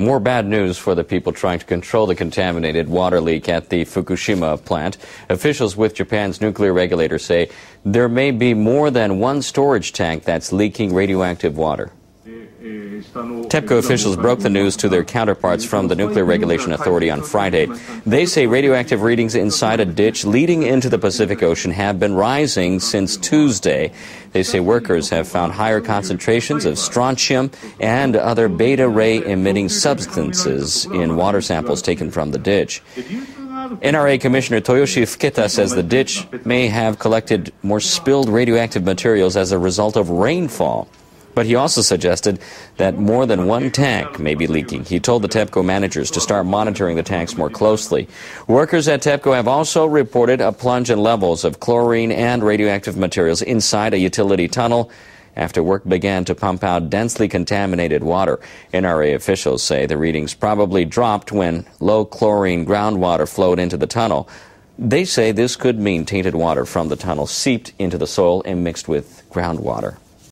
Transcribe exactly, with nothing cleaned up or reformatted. More bad news for the people trying to control the contaminated water leak at the Fukushima plant. Officials with Japan's nuclear regulator say there may be more than one storage tank that's leaking radioactive water. TEPCO officials broke the news to their counterparts from the Nuclear Regulation Authority on Friday. They say radioactive readings inside a ditch leading into the Pacific Ocean have been rising since Tuesday. They say workers have found higher concentrations of strontium and other beta-ray-emitting substances in water samples taken from the ditch. N R A Commissioner Toyoshi Fuketa says the ditch may have collected more spilled radioactive materials as a result of rainfall. But he also suggested that more than one tank may be leaking. He told the TEPCO managers to start monitoring the tanks more closely. Workers at TEPCO have also reported a plunge in levels of chlorine and radioactive materials inside a utility tunnel after work began to pump out densely contaminated water. N R A officials say the readings probably dropped when low chlorine groundwater flowed into the tunnel. They say this could mean tainted water from the tunnel seeped into the soil and mixed with groundwater.